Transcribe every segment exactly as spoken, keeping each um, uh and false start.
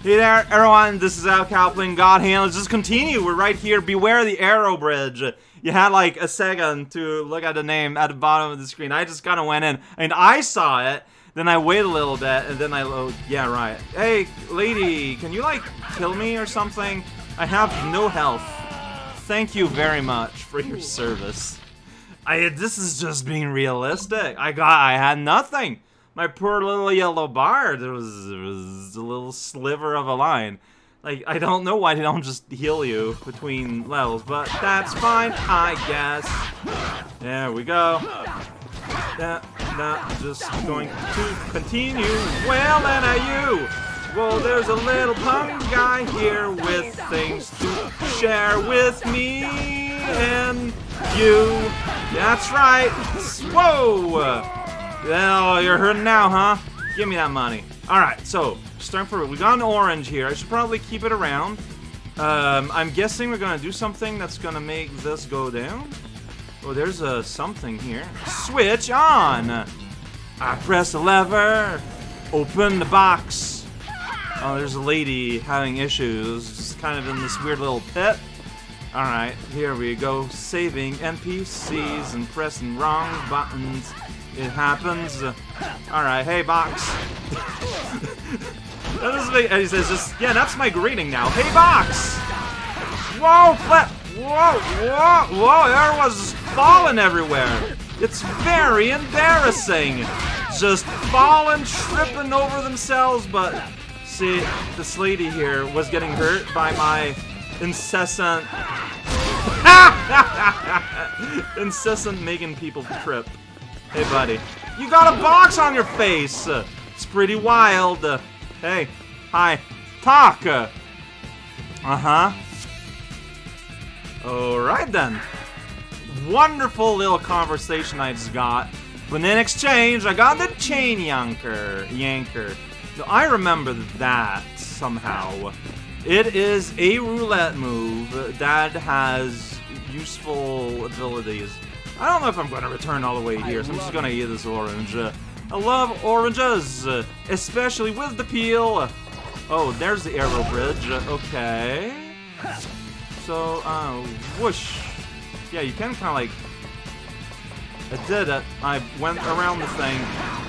Hey there, everyone, this is Al Kaplan, God Hand. Let's just continue. We're right here. Beware the arrow bridge. You had like a second to look at the name at the bottom of the screen. I just kind of went in and I saw it. Then I waited a little bit and then I load. Yeah, right. Hey, lady, can you like kill me or something? I have no health. Thank you very much for your service. I this is just being realistic. I got I had nothing. My poor little yellow bar, there was, there was a little sliver of a line. Like, I don't know why they don't just heal you between levels, but that's fine, I guess. There we go. That, that, just going to continue. Well, then at you! Well, there's a little punk guy here with things to share with me and you. That's right. Whoa! Oh, you're hurting now, huh? Give me that money. Alright, so, starting for, we got an orange here. I should probably keep it around. Um, I'm guessing we're gonna do something that's gonna make this go down. Oh, there's a something here. Switch on! I press the lever. Open the box. Oh, there's a lady having issues. Just kind of in this weird little pit. Alright, here we go. Saving N P Cs and pressing wrong buttons. It happens. Uh, Alright, hey, box. That doesn't make any sense. Just, yeah, that's my greeting now. Hey, box! Whoa, flip! Whoa, whoa, whoa, there was falling everywhere. It's very embarrassing. Just falling, tripping over themselves, but see, this lady here was getting hurt by my incessant... incessant making people trip. Hey, buddy. You got a box on your face! Uh, it's pretty wild. Uh, hey. Hi. Talk! Uh huh. Alright then. Wonderful little conversation I just got. But in exchange, I got the Chain Yanker. Yanker. So I remember that somehow. It is a roulette move that has useful abilities. I don't know if I'm going to return all the way here, so I'm just going to eat this orange. Uh, I love oranges, uh, especially with the peel. Oh, there's the arrow bridge. Uh, okay. So, uh, whoosh. Yeah, you can kind of like... I did it. I went around the thing.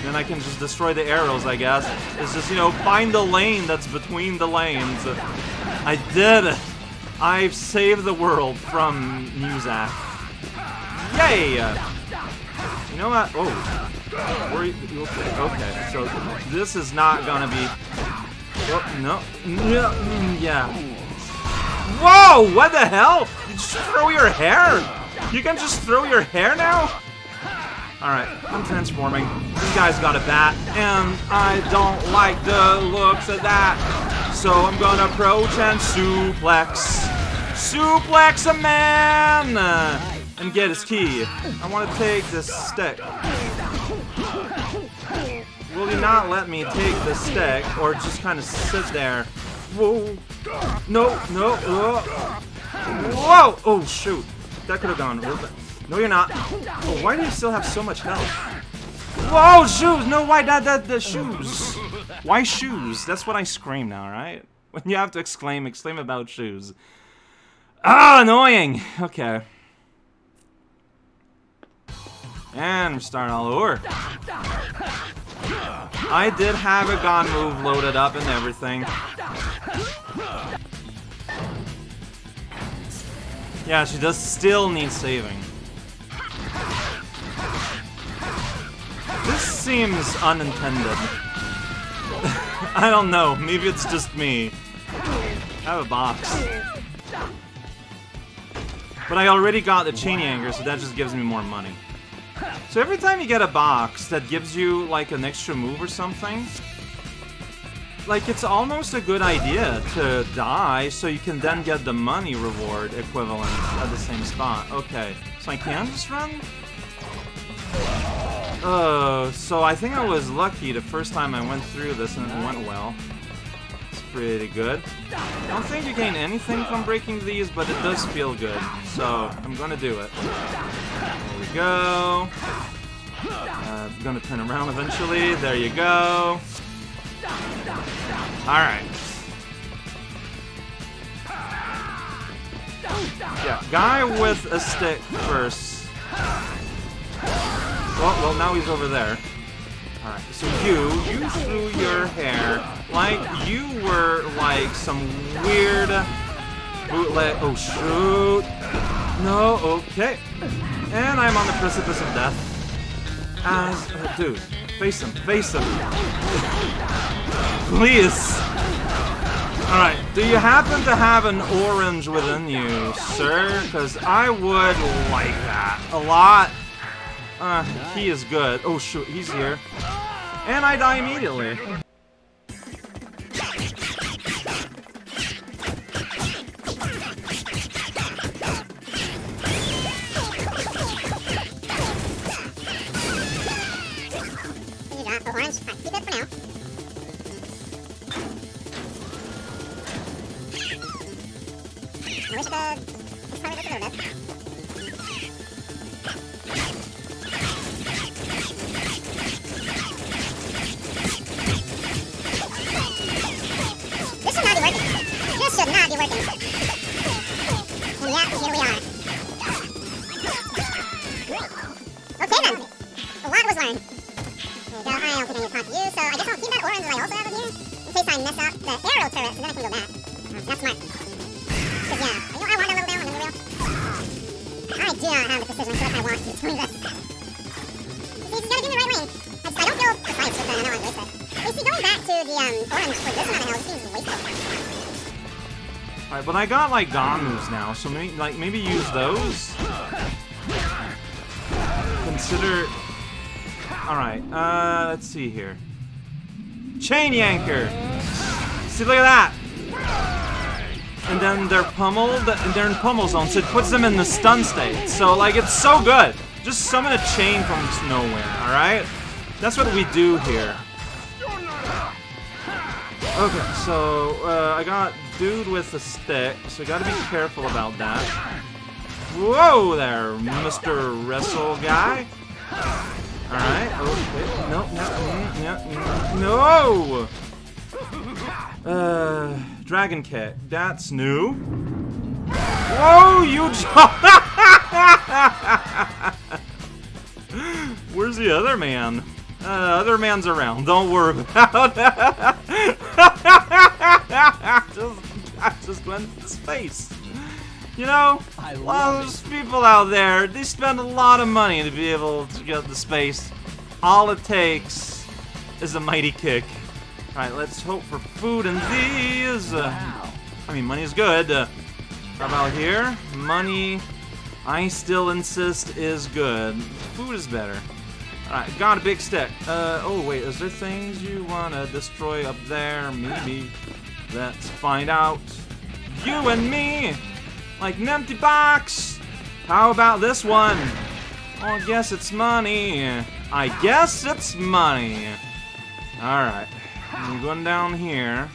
Then I can just destroy the arrows, I guess. It's just, you know, find the lane that's between the lanes. Uh, I did it. I've saved the world from Muzak. Yay! You know what? Oh. Were you, okay. okay, so this is not gonna be... Oh, no. Yeah. Whoa! What the hell? You just throw your hair? You can just throw your hair now? Alright, I'm transforming. This guy's got a bat, and I don't like the looks of that. So I'm gonna approach and suplex. Suplex a man! And get his key. I want to take this stick. Will you not let me take the stick or just kind of sit there? Whoa. No, no. Whoa. Whoa. Oh, shoot. That could have gone a little bit. No, you're not. Oh, why do you still have so much health? Whoa, shoes. No, why that, that, the shoes? Why shoes? That's what I scream now, right? When you have to exclaim, exclaim about shoes. Ah, annoying. Okay. And we're starting all over. I did have a God move loaded up and everything. Yeah, she does still need saving. This seems unintended. I don't know, maybe it's just me. I have a box. But I already got the Chain Yanker, so that just gives me more money. So every time you get a box that gives you like an extra move or something, like it's almost a good idea to die so you can then get the money reward equivalent at the same spot. Okay, so I can just run? Uh, so I think I was lucky the first time I went through this and it went well. It's pretty good. I don't think you gain anything from breaking these, but it does feel good. So I'm gonna do it. There we go. Uh, gonna turn around eventually. There you go. Alright. Yeah, guy with a stick first. Well, well, now he's over there. Alright, so you, you threw your hair like you were like some weird bootleg. Oh, shoot. No, okay. And I'm on the precipice of death. As, uh, dude, face him, face him. Please. Alright, do you happen to have an orange within you, sir? Because I would like that a lot. Uh, he is good. Oh shoot, he's here. And I die immediately. Alright, but I got like Don moves now, so maybe like maybe use those. Consider. Alright, uh let's see here. Chain Yanker! See, look at that! And then they're pummeled, and they're in pummel zone, so it puts them in the stun state. So like it's so good. Just summon a chain from nowhere, alright? That's what we do here. Okay, so uh, I got dude with a stick, so gotta be careful about that. Whoa there, Mister Wrestle guy. All right. Okay. No. No. No. No. Uh, Dragon Kick. That's new. Whoa! You jump. Where's the other man? Uh, other man's around. Don't worry about that. just, I just went in his face. You know, a lot of those people out there, they spend a lot of money to be able to get the space. All it takes is a mighty kick. Alright, let's hope for food in these. Uh, I mean, money is good. Uh, how about here? Money, I still insist, is good. Food is better. Alright, got a big stick. Uh, oh wait, is there things you want to destroy up there? Maybe. Let's find out. You and me! Like an empty box! How about this one? Oh, I guess it's money. I guess it's money. Alright. I'm going down here.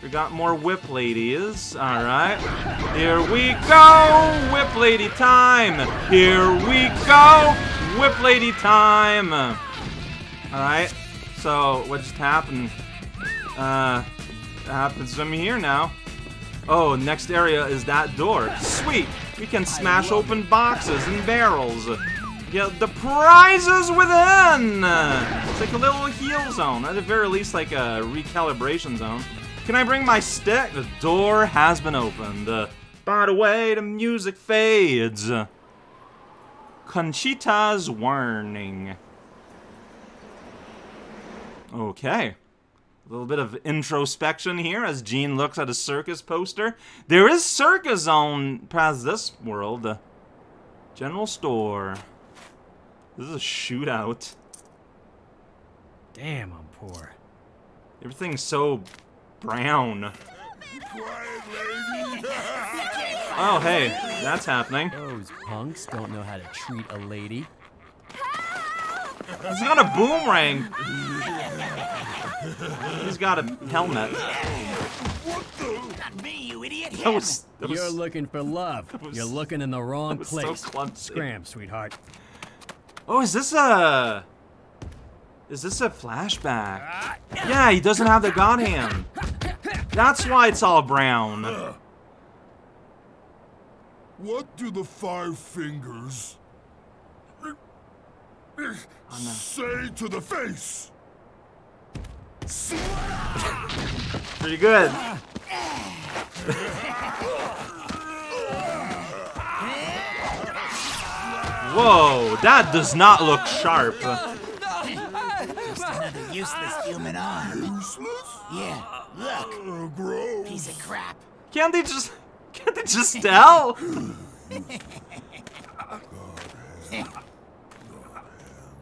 We got more whip ladies. Alright. Here we go! Whip lady time! Here we go! Whip lady time! Alright, so what just happened? Uh, happens to me here now. Oh, next area is that door. Sweet! We can smash open boxes and barrels. Get the prizes within! It's like a little heal zone, at the very least like a recalibration zone. Can I bring my stick? The door has been opened. Uh, by the way, the music fades. Conchita's warning. Okay. A little bit of introspection here as Gene looks at a circus poster. There is circus zone past this world. General store. This is a shootout. Damn, I'm poor. Everything's so brown. Oh, hey, that's happening. Those punks don't know how to treat a lady. He's got a boomerang. He's got a helmet. What the? Not me, you idiot. That was, that was, You're looking for love. Was, You're looking in the wrong place. So clumsy. Scram, sweetheart. Oh, is this a... Is this a flashback? Yeah, he doesn't have the God Hand. That's why it's all brown. What do the five fingers say to the face? Pretty good. Whoa, that does not look sharp. Just another useless human arm. Useless? Yeah, look. Gross. Piece of crap. Can't they just... Can't they just tell?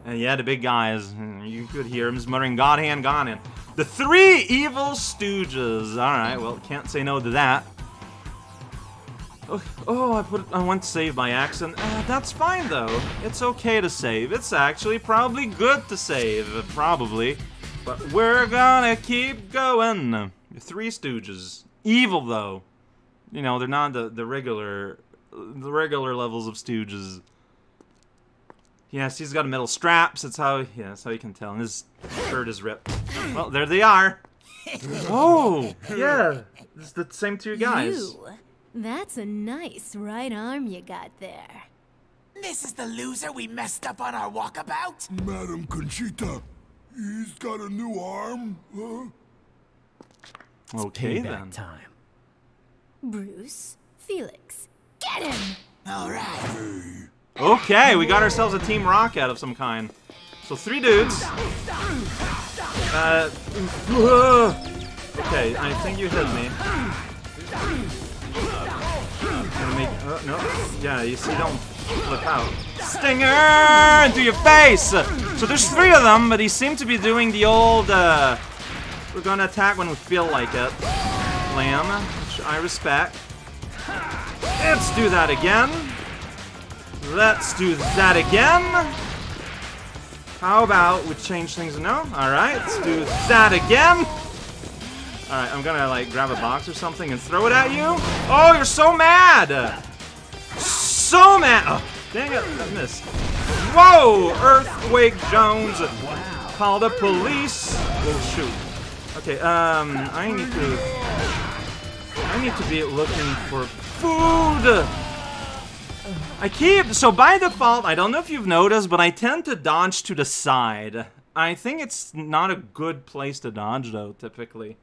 And yeah, the big guys. You could hear him muttering, God Hand, God Hand. The three evil stooges. Alright, well, can't say no to that. Oh, oh, I put, I went to save by accident. Uh, that's fine, though. It's okay to save. It's actually probably good to save. Probably. But we're gonna keep going. The three stooges. Evil, though. You know, they're not the, the regular... The regular levels of stooges. Yes, he's got a metal straps. That's how, yeah, that's how you can tell. And his shirt is ripped. Well, there they are. Whoa! Yeah, it's the same two guys. You, that's a nice right arm you got there. This is the loser we messed up on our walkabout. Madam Conchita, he's got a new arm. Huh? Okay then. Time. Bruce, Felix, get him! All right. Hey. Okay, we got ourselves a Team Rocket of some kind. So three dudes. Uh, okay, I think you hit me. Gonna make, uh, no, yeah, you see, don't flip out. Stinger into your face. So there's three of them, but he seemed to be doing the old. Uh, we're gonna attack when we feel like it. Lamb, which I respect. Let's do that again. Let's do that again. How about we change things? No? Alright, let's do that again. Alright, I'm gonna like grab a box or something and throw it at you. Oh, you're so mad! So mad! Oh, dang it, I missed. Whoa! Earthquake Jones call the police. Oh, shoot. Okay, um, I need to... I need to be looking for food! I keep, so by default, I don't know if you've noticed, but I tend to dodge to the side. I think it's not a good place to dodge, though, typically.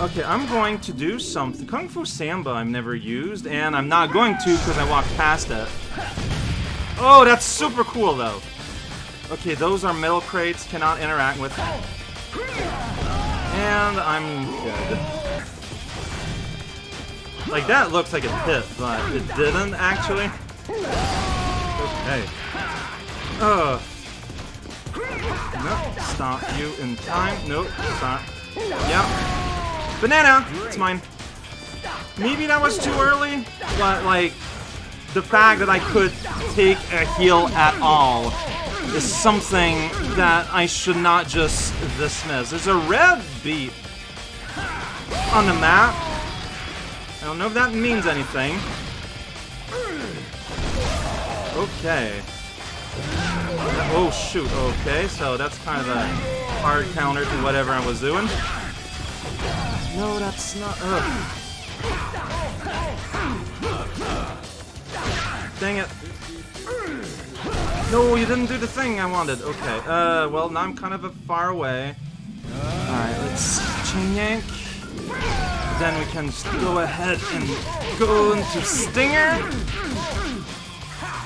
Okay, I'm going to do something. Kung Fu Samba I've never used, and I'm not going to because I walked past it. Oh, that's super cool, though. Okay, those are metal crates, cannot interact with. And I'm good. Like, that looks like it hit, but it didn't, actually. Okay. Ugh. Nope. Stop you in time. Nope. Stop. Yep. Banana! It's mine. Maybe that was too early, but, like, the fact that I could take a heal at all is something that I should not just dismiss. There's a red beep on the map. I don't know if that means anything. Okay. Oh shoot, okay, so that's kind of a hard counter to whatever I was doing. No, that's not... Ugh. Dang it. No, you didn't do the thing I wanted. Okay, uh, well, now I'm kind of a far away. Alright, let's chain yank. Then we can just go ahead and go into Stinger.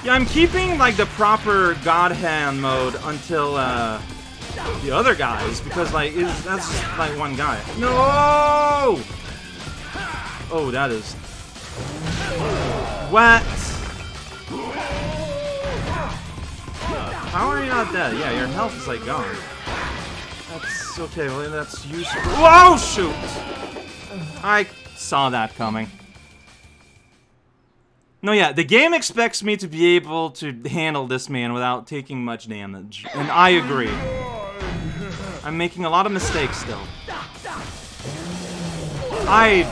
Yeah, I'm keeping like the proper God Hand mode until uh, the other guys, because like it's, that's just like one guy. No! Oh, that is wet. How are you not dead? Yeah, your health is like gone. That's okay. Well, that's useful. Whoa! Shoot! I saw that coming. No, yeah, the game expects me to be able to handle this man without taking much damage. And I agree. I'm making a lot of mistakes still. I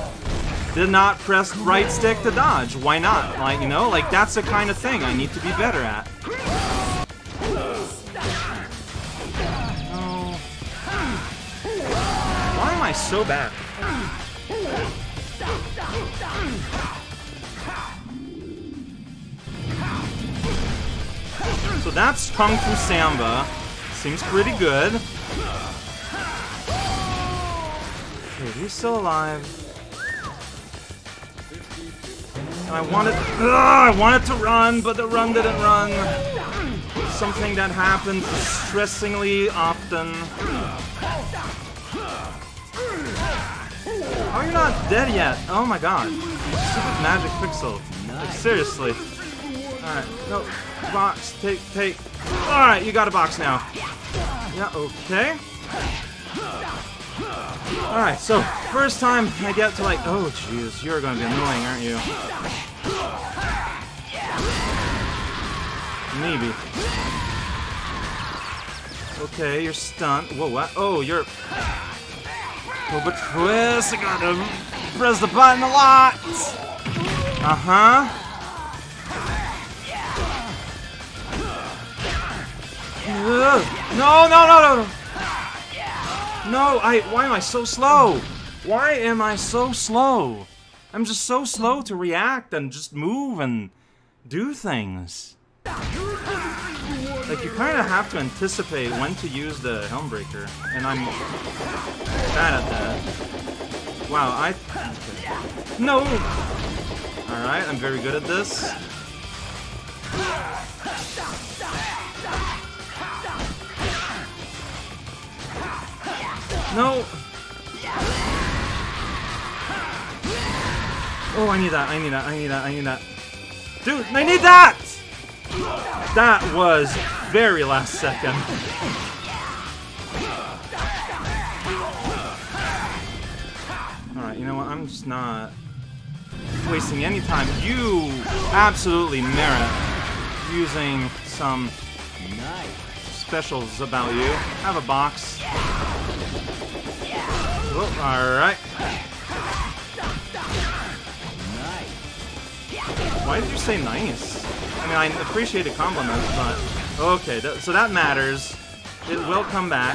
did not press right stick to dodge. Why not? Like, you know, like that's the kind of thing I need to be better at. Oh. Why am I so bad? So that's Kung Fu Samba. Seems pretty good. Dude, he's still alive. And I wanted... Ugh, I wanted to run, but the run didn't run. Something that happens distressingly often. Oh, you're not dead yet. Oh my god. Stupid magic pixel. Like, seriously. Alright, no. Box, take, take. Alright, you got a box now. Yeah, okay. Alright, so, first time I get to like, oh jeez, you're gonna be annoying, aren't you? Maybe. Okay, you're stunned. Whoa, what? Oh, you're... Oh, but twist, I gotta press the button a lot! Uh-huh. Ugh. No, no, no, no, no, I, why am I so slow? Why am I so slow? I'm just so slow to react and just move and do things. Like, you kind of have to anticipate when to use the Helmbreaker, and I'm bad at that. Wow, I... Okay. No! Alright, I'm very good at this. No! Oh, I need that, I need that, I need that, I need that. Dude, I need that! That was very last second. Alright, you know what, I'm just not wasting any time. You absolutely merit using some specials about you. I have a box. Oh, alright. Why did you say nice? I mean, I appreciate the compliment, but... Okay, th so that matters. It will come back.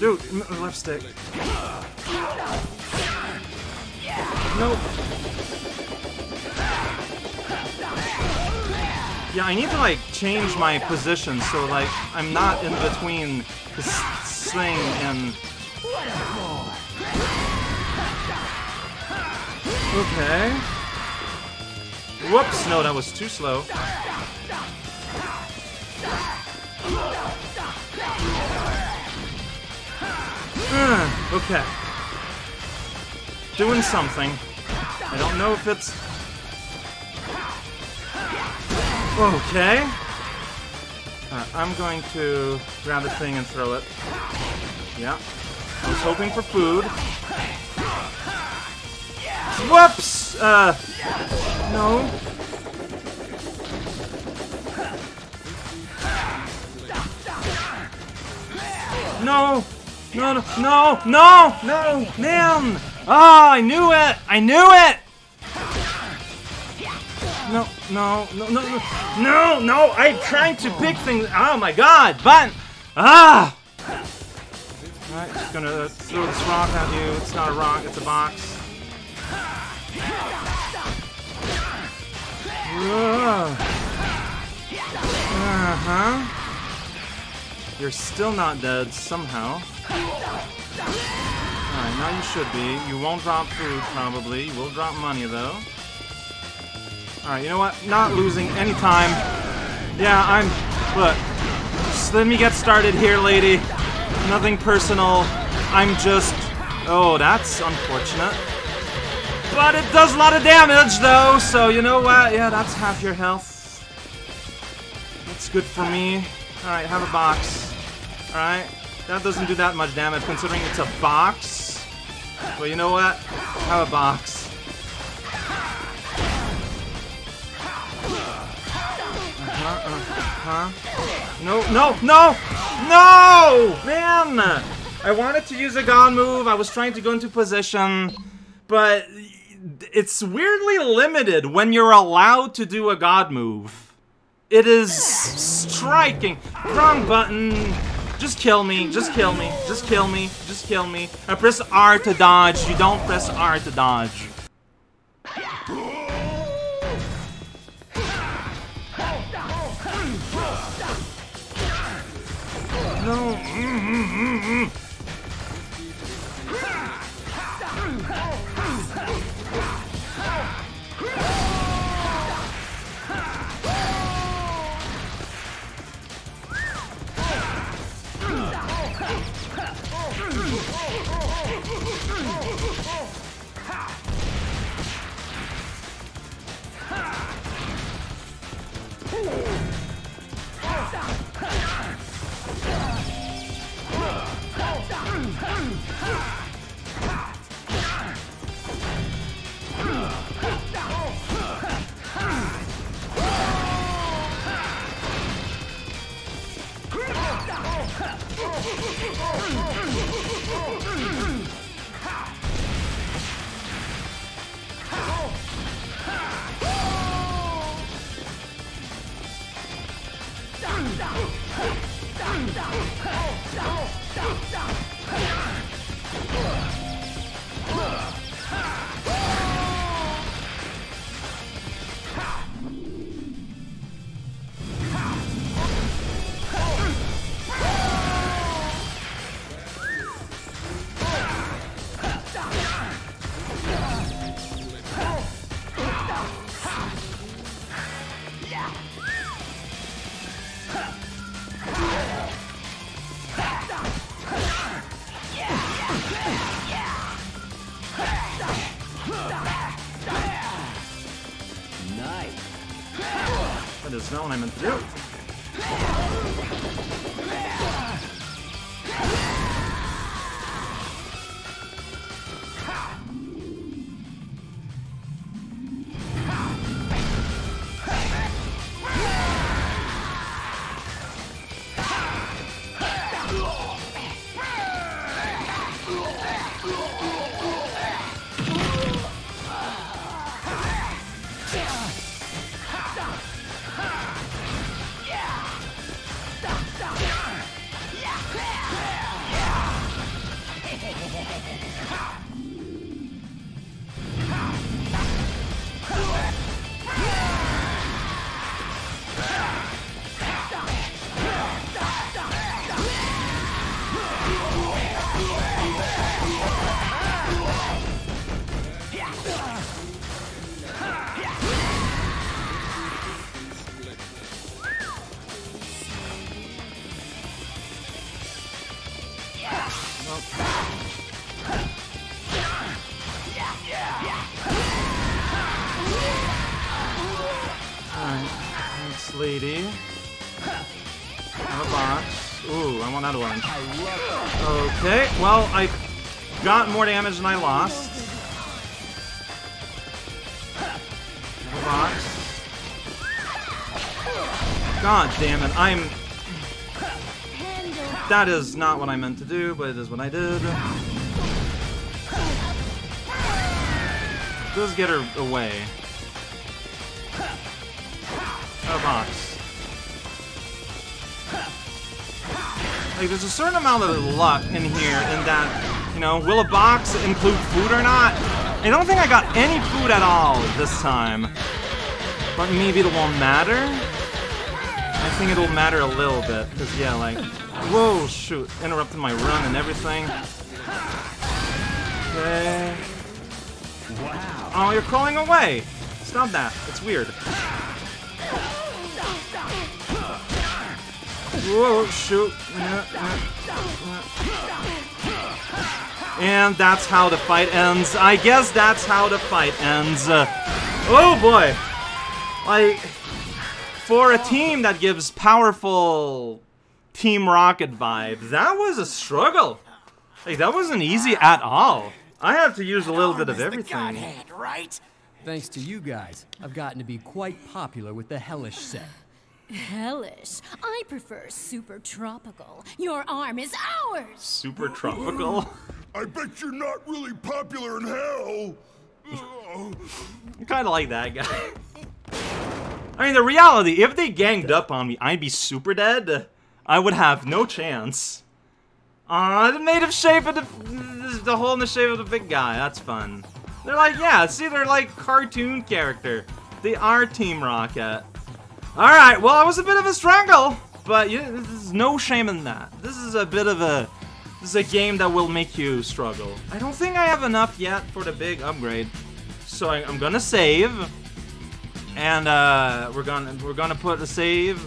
Dude, left stick. Nope. Yeah, I need to, like, change my position so, like, I'm not in between... This thing and... Okay. Whoops, no, that was too slow. Uh, okay. Doing something. I don't know if it's... Okay. Uh, I'm going to grab the thing and throw it. Yeah. I was hoping for food. Whoops! Uh, no. No! No, no, no, no, no, man! Ah, I knew it! I knew it! No, no, no, no, no, no, no, I'm trying to pick things, oh my god, but, ah! Alright, just gonna throw this rock at you, it's not a rock, it's a box. Uh-huh. You're still not dead, somehow. Alright, now you should be, you won't drop food, probably, you will drop money, though. Alright, you know what? Not losing any time. Yeah, I'm... Look. Just let me get started here, lady. Nothing personal. I'm just... Oh, that's unfortunate. But it does a lot of damage, though, so you know what? Yeah, that's half your health. That's good for me. Alright, have a box. Alright. That doesn't do that much damage, considering it's a box. But you know what? Have a box. Uh-huh. No, no, no, no! Man! I wanted to use a God move, I was trying to go into position, but it's weirdly limited when you're allowed to do a God move. It is striking. Wrong button. Just kill me, just kill me, just kill me, just kill me. I press R to dodge, you don't press R to dodge. no. Mm-hmm, mm-hmm. That's not what I meant to do. Lady. And a box. Ooh, I want another one. Okay, well, I got more damage than I lost. And a box. God damn it, I'm... That is not what I meant to do, but it is what I did. Just get her away. A box. Like, there's a certain amount of luck in here in that, you know, will a box include food or not? I don't think I got any food at all this time. But maybe it won't matter? I think it'll matter a little bit, because, yeah, like, whoa, shoot, interrupted my run and everything. Okay. Wow. Oh, you're crawling away! Stop that. It's weird. Whoa, shoot. And that's how the fight ends. I guess that's how the fight ends. Uh, oh boy! Like, for a team that gives powerful Team Rocket vibes, that was a struggle. Like, that wasn't easy at all. I had to use a little bit of everything. God Hand, right? Thanks to you guys, I've gotten to be quite popular with the Hellish set. Hellish? I prefer super tropical. Your arm is ours! Super tropical? I bet you're not really popular in hell! Kinda like that guy. I mean, the reality, if they ganged up on me, I'd be super dead. I would have no chance. Aw, the native shape of the, the hole in the shape of the big guy, that's fun. They're like, yeah, see, they're like cartoon character. They are Team Rocket. Alright, well, it was a bit of a struggle. but yeah, there's no shame in that. This is a bit of a, this is a game that will make you struggle. I don't think I have enough yet for the big upgrade, so I, I'm gonna save, and uh, we're gonna we're gonna put a save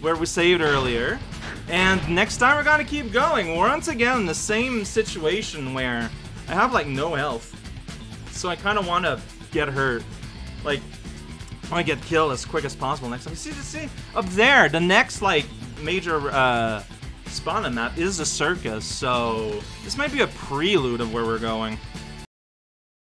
where we saved earlier, and next time we're gonna keep going. We're once again in the same situation where I have like no health, so I kind of want to get hurt, like. I want to get killed as quick as possible next time. See, see, up there, the next, like, major uh, spawn map is a circus, so this might be a prelude of where we're going.